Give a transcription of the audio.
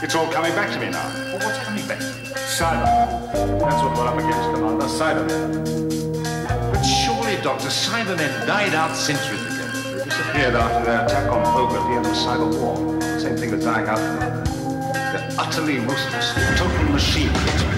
It's all coming back to me now. Well, what's coming back to you? Cybermen. That's what we're up against, Commander. Cybermen. But surely, Doctor, Cybermen died out centuries ago. They disappeared after their attack on Poverty and the cyber war. Same thing as dying out. They're utterly ruthless, total machines.